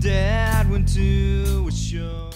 Dad went to a show.